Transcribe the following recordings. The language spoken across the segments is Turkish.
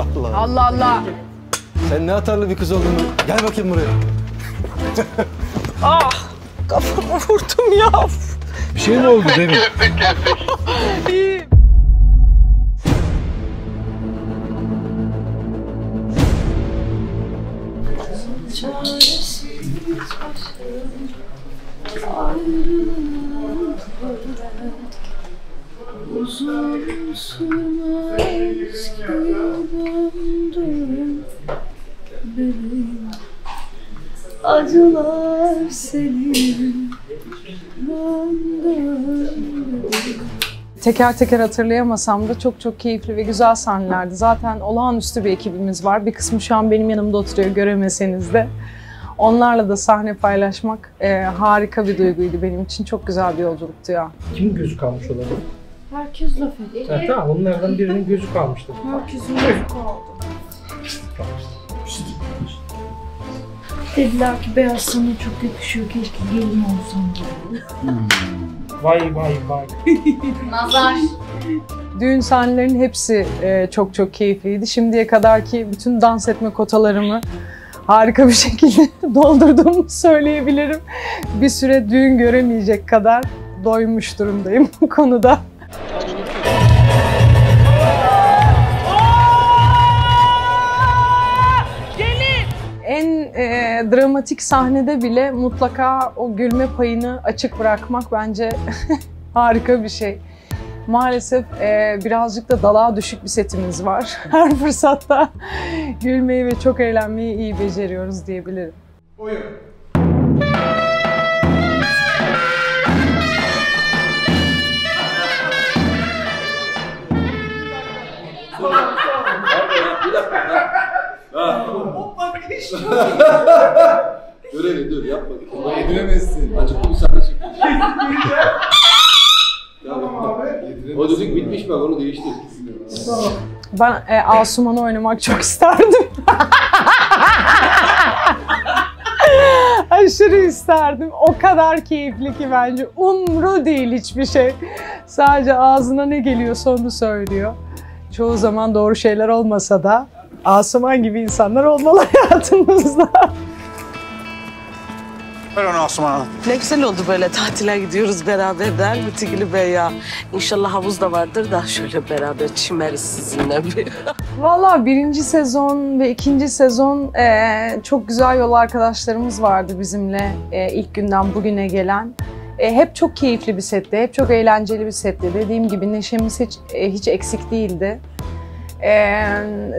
Allah Allah. Allah. Sen ne atarlı bir kız olduğunu. Gel bakayım buraya. Ah! Kafamı vurdum ya. Bir şey mi oldu demin? İyi. Uzun sürmez ki döndüm benim acılar senin döndüm. Teker teker hatırlayamasam da çok çok keyifli ve güzel sahnelerdi. Zaten olağanüstü bir ekibimiz var. Bir kısmı şu an benim yanımda oturuyor, göremeseniz de. Onlarla da sahne paylaşmak harika bir duyguydu benim için. Çok güzel bir yolculuktu ya. Kimin gözü kalmış olabilir? Herkes laf ediyor. Tamam, onlardan birinin gözü kalmıştı. Herkesin gözü kaldı. Dediler ki beyaz sana çok yakışıyor, keşke gelin olsan. Vay vay vay. Nazar. Düğün sahnelerinin hepsi çok çok keyifliydi. Şimdiye kadarki bütün dans etme kotalarımı harika bir şekilde doldurduğumu söyleyebilirim. Bir süre düğün göremeyecek kadar doymuş durumdayım bu konuda. En dramatik sahnede bile mutlaka o gülme payını açık bırakmak bence harika bir şey. Maalesef birazcık da dalağa düşük bir setimiz var. Her fırsatta gülmeyi ve çok eğlenmeyi iyi beceriyoruz diyebilirim. Oyun. Görelim, dur yapma. Onu yediremezsin. Acıklı bir sahne çıktı. O düdük bitmiş bak, onu değiştir. Ben Asuman'ı oynamak çok isterdim. Aşırı isterdim. O kadar keyifli ki bence. Umru değil hiçbir şey. Sadece ağzına ne geliyorsa onu söylüyor. Çoğu zaman doğru şeyler olmasa da Asuman gibi insanlar olmalı hayatımızda. Ver onu Asuman'a. Ne güzel oldu böyle tatile gidiyoruz beraber der mi Tigli Bey ya? İnşallah havuz da vardır da şöyle beraber çimeriz sizinle bir. Valla 1. sezon ve 2. sezon çok güzel yol arkadaşlarımız vardı bizimle ilk günden bugüne gelen. Hep çok keyifli bir setti, hep çok eğlenceli bir setti. Dediğim gibi neşemiz hiç eksik değildi.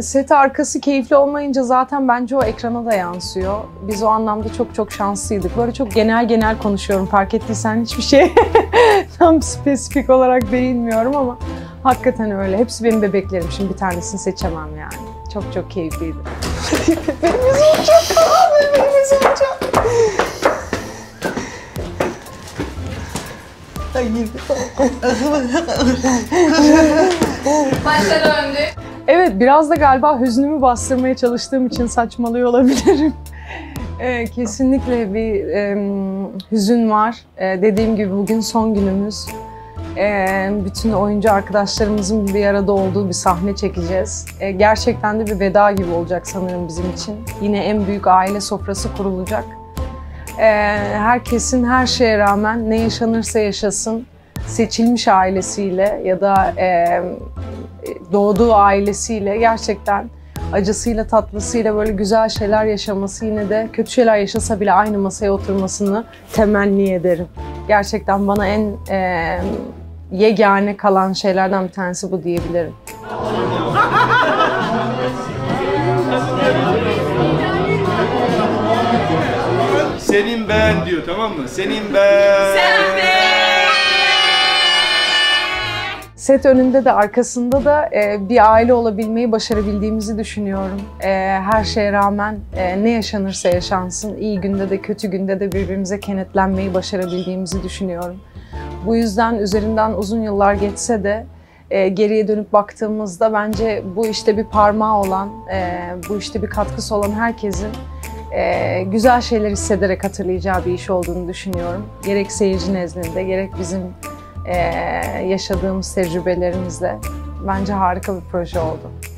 Set arkası keyifli olmayınca zaten bence o ekrana da yansıyor. Biz o anlamda çok çok şanslıydık. Böyle çok genel konuşuyorum, fark ettiysen hiçbir şey tam spesifik olarak değinmiyorum ama hakikaten öyle. Hepsi benim bebeklerim, şimdi bir tanesini seçemem yani. Çok çok keyifliydi. Bebeğimiz olacak, bebeğimiz olacak. Başlar önce. Evet, biraz da galiba hüznümü bastırmaya çalıştığım için saçmalıyor olabilirim. Kesinlikle bir hüzün var. Dediğim gibi bugün son günümüz. Bütün oyuncu arkadaşlarımızın bir arada olduğu bir sahne çekeceğiz. Gerçekten de bir veda gibi olacak sanırım bizim için. Yine en büyük aile sofrası kurulacak. Herkesin her şeye rağmen ne yaşanırsa yaşasın, seçilmiş ailesiyle ya da doğduğu ailesiyle gerçekten acısıyla tatlısıyla böyle güzel şeyler yaşaması, yine de kötü şeyler yaşasa bile aynı masaya oturmasını temenni ederim. Gerçekten bana en yegane kalan şeylerden bir tanesi bu diyebilirim. Senin ben diyor, tamam mı? Senin ben. Sen be. Set önünde de arkasında da bir aile olabilmeyi başarabildiğimizi düşünüyorum. Her şeye rağmen ne yaşanırsa yaşansın, iyi günde de kötü günde de birbirimize kenetlenmeyi başarabildiğimizi düşünüyorum. Bu yüzden üzerinden uzun yıllar geçse de geriye dönüp baktığımızda bence bu işte bir parmağı olan, bu işte bir katkısı olan herkesin güzel şeyler hissederek hatırlayacağı bir iş olduğunu düşünüyorum. Gerek seyirci nezdinde, gerek bizim yaşadığımız tecrübelerimizle bence harika bir proje oldu.